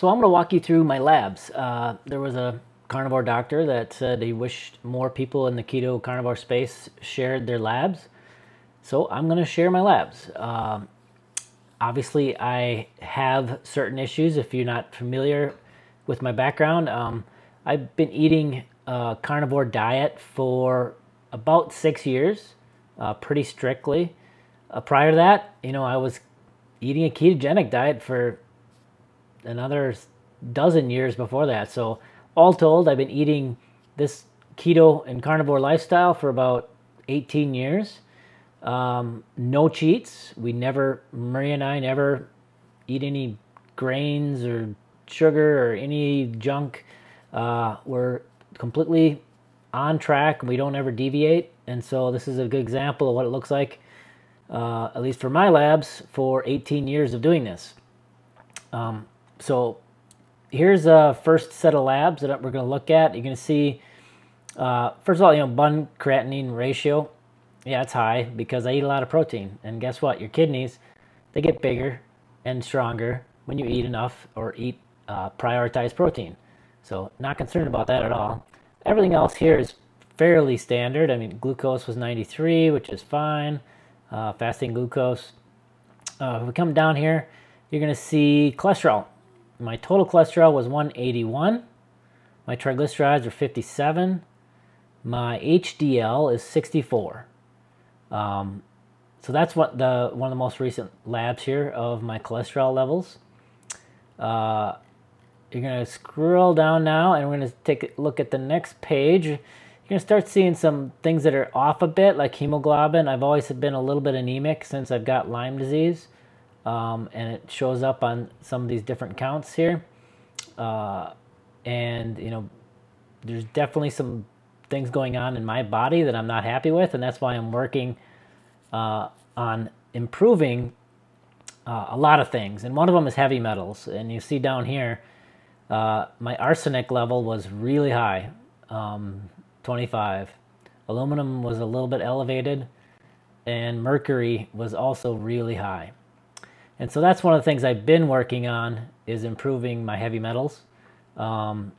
So I'm going to walk you through my labs. There was a carnivore doctor that said he wished more people in the keto carnivore space shared their labs. So I'm going to share my labs. Obviously, I have certain issues. If you're not familiar with my background, I've been eating a carnivore diet for about 6 years, pretty strictly. Prior to that, you know, I was eating a ketogenic diet for another dozen years before that. So all told, I've been eating this keto and carnivore lifestyle for about 18 years. No cheats. We never, Maria and I never eat any grains or sugar or any junk. We're completely on track. We don't ever deviate. And so this is a good example of what it looks like, at least for my labs, for 18 years of doing this. So here's a first set of labs that we're going to look at. You're going to see, first of all, you know, BUN creatinine ratio. Yeah, it's high because I eat a lot of protein. And guess what? Your kidneys, they get bigger and stronger when you eat enough or eat prioritized protein. So not concerned about that at all. Everything else here is fairly standard. I mean, glucose was 93, which is fine. Fasting glucose. If we come down here, you're going to see cholesterol. My total cholesterol was 181. My triglycerides are 57. My HDL is 64. So that's what the one of the most recent labs here of my cholesterol levels. You're going to scroll down now, and we're going to take a look at the next page. You're going to start seeing some things that are off a bit, like hemoglobin. I've always been a little bit anemic since I've got Lyme disease, and it shows up on some of these different counts here. And, you know, there's definitely some things going on in my body that I'm not happy with, and that's why I'm working on improving a lot of things. And one of them is heavy metals. And you see down here, my arsenic level was really high, 25. Aluminum was a little bit elevated, and mercury was also really high. And so that's one of the things I've been working on, is improving my heavy metals, trying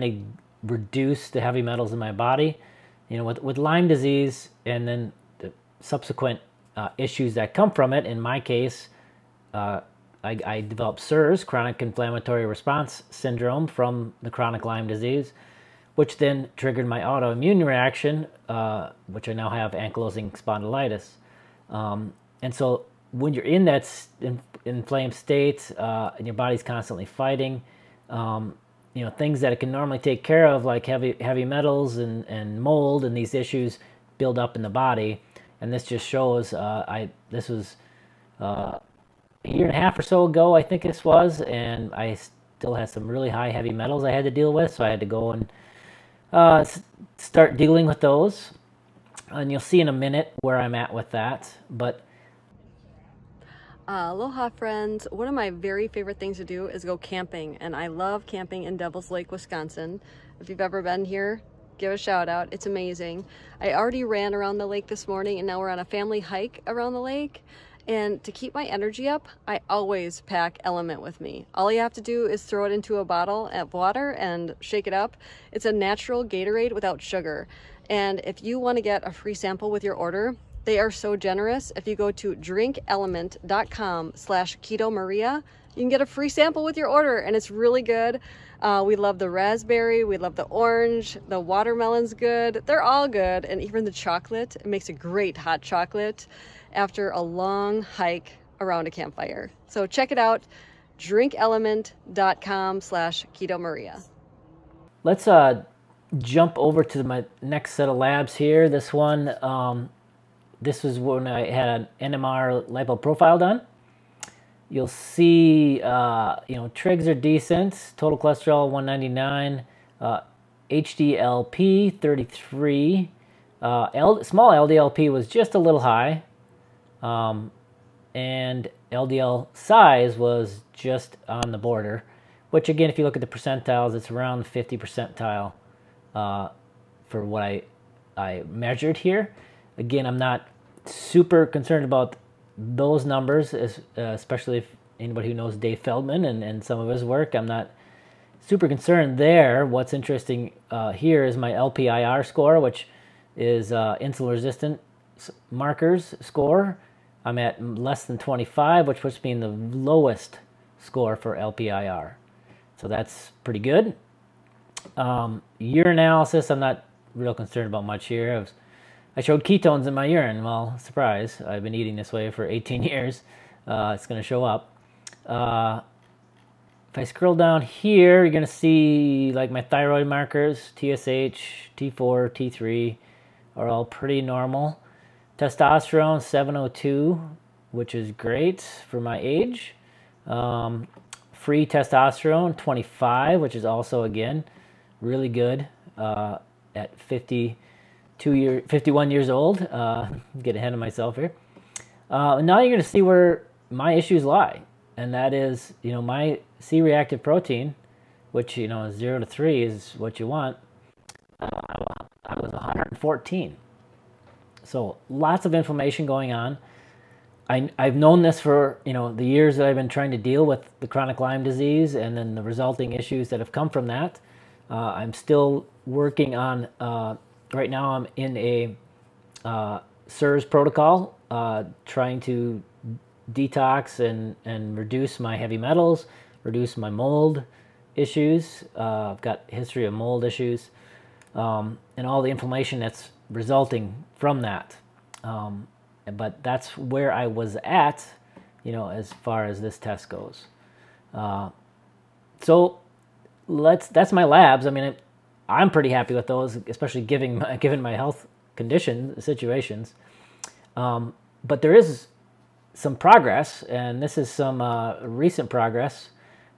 to reduce the heavy metals in my body. You know, with Lyme disease and then the subsequent issues that come from it, in my case, I developed SIRS, chronic inflammatory response syndrome, from the chronic Lyme disease, which then triggered my autoimmune reaction, which I now have, ankylosing spondylitis. And so when you're in that inflamed state, and your body's constantly fighting, you know, things that it can normally take care of, like heavy metals and mold, and these issues build up in the body. And this just shows, this was a year and a half or so ago, I think this was, and I still had some really high heavy metals I had to deal with, so I had to go and start dealing with those. And you'll see in a minute where I'm at with that. But aloha friends, one of my very favorite things to do is go camping, and I love camping in Devil's Lake, Wisconsin. If you've ever been here, give a shout out, it's amazing. I already ran around the lake this morning, and now we're on a family hike around the lake. And to keep my energy up, I always pack Element with me. All you have to do is throw it into a bottle of water and shake it up. It's a natural Gatorade without sugar, and if you want to get a free sample with your order, they are so generous. If you go to drinkelement.com/KetoMaria, you can get a free sample with your order, and it's really good. We love the raspberry, we love the orange, the watermelon's good, they're all good, and even the chocolate. It makes a great hot chocolate after a long hike around a campfire. So check it out, drinkelement.com/KetoMaria. Let's jump over to my next set of labs here. This one, this was when I had an NMR lipo profile done. You'll see, you know, trigs are decent. Total cholesterol 199, HDLP 33, small LDLP was just a little high, and LDL size was just on the border. Which again, if you look at the percentiles, it's around 50 percentile for what I measured here. Again, I'm not super concerned about those numbers, especially if anybody who knows Dave Feldman and some of his work, I'm not super concerned there. What's interesting here is my LPIR score, which is insulin resistant markers score. I'm at less than 25, which puts me in the lowest score for LPIR. So that's pretty good. Urinalysis, I'm not real concerned about much here. I showed ketones in my urine. Well, surprise, I've been eating this way for 18 years. It's going to show up. If I scroll down here, you're going to see like my thyroid markers, TSH, T4, T3 are all pretty normal. Testosterone 702, which is great for my age. Free testosterone 25, which is also again really good at 51 years old. Get ahead of myself here. Now you're going to see where my issues lie, and that is, you know, my C-reactive protein, which, you know, 0 to 3 is what you want. I was 114, so lots of inflammation going on. I've known this for, you know, the years that I've been trying to deal with the chronic Lyme disease and then the resulting issues that have come from that. I'm still working on. Right now I'm in a SIRS protocol, trying to detox and reduce my heavy metals, reduce my mold issues. I've got a history of mold issues, and all the inflammation that's resulting from that. But that's where I was at, you know, as far as this test goes. So that's my labs. I mean, I'm pretty happy with those, especially given my health condition situations. But there is some progress, and this is some recent progress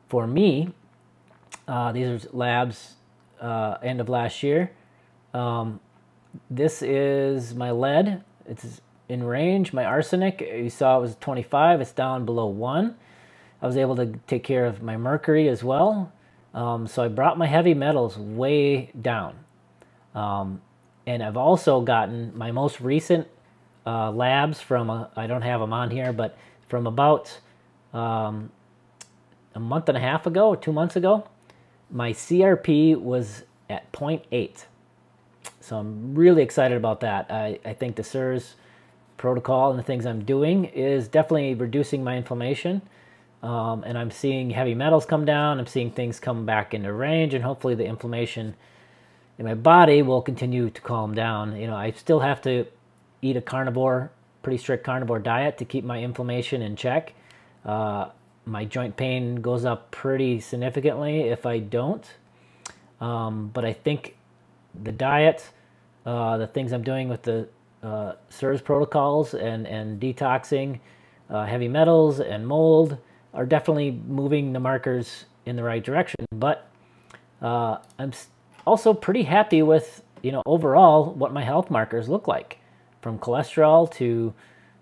for me. These are labs end of last year. This is my lead. It's in range. My arsenic, you saw it was 25. It's down below 1. I was able to take care of my mercury as well. So I brought my heavy metals way down. And I've also gotten my most recent labs from, I don't have them on here, but from about a month and a half ago, or 2 months ago, my CRP was at 0.8. So I'm really excited about that. I think the SIRS protocol and the things I'm doing is definitely reducing my inflammation. And I'm seeing heavy metals come down, I'm seeing things come back into range, and hopefully the inflammation in my body will continue to calm down. You know, I still have to eat a carnivore, pretty strict carnivore diet to keep my inflammation in check. My joint pain goes up pretty significantly if I don't. But I think the diet, the things I'm doing with the SIRS protocols and detoxing heavy metals and mold, are definitely moving the markers in the right direction. But I'm also pretty happy with, you know, overall what my health markers look like, from cholesterol to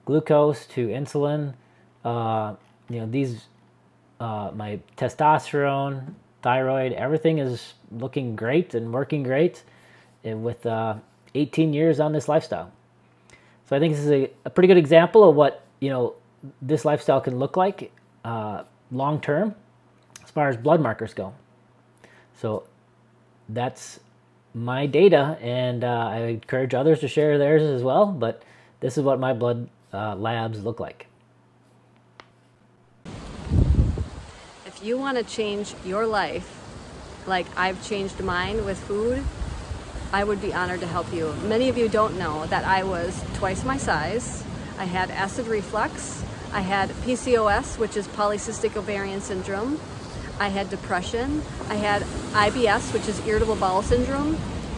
glucose to insulin. You know, these my testosterone, thyroid, everything is looking great and working great with 18 years on this lifestyle. So I think this is a pretty good example of what, you know, this lifestyle can look like long term as far as blood markers go. So that's my data, and I encourage others to share theirs as well, but this is what my blood labs look like. If you want to change your life like I've changed mine with food, I would be honored to help you. Many of you don't know that I was twice my size. I had acid reflux. I had PCOS, which is polycystic ovarian syndrome. I had depression. I had IBS, which is irritable bowel syndrome.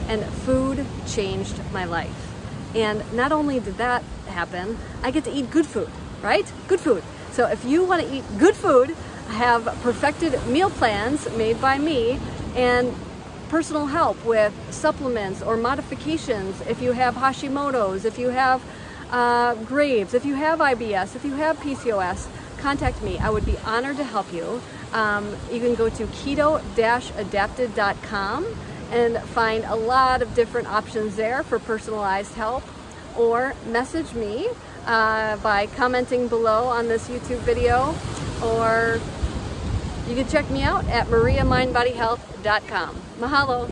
And food changed my life. And not only did that happen, I get to eat good food, right? Good food. So if you want to eat good food, have perfected meal plans made by me, and personal help with supplements or modifications if you have Hashimoto's, if you have Graves, if you have IBS, if you have PCOS, contact me. I would be honored to help you. You can go to keto-adapted.com and find a lot of different options there for personalized help, or message me by commenting below on this YouTube video or you can check me out at mariamindbodyhealth.com. Mahalo.